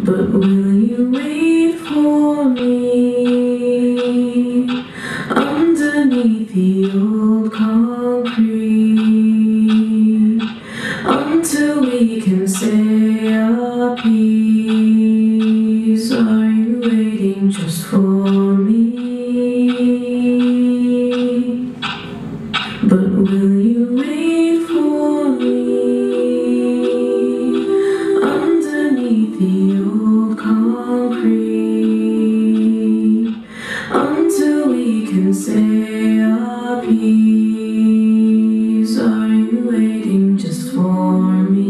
but will you wait for me underneath the old concrete until we can say our peace? Are you waiting just for me? But will you wait for me underneath the old concrete until we can say our peace? Are you waiting just for me?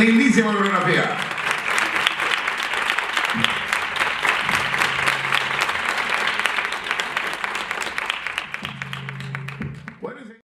Lindísimo coreografía.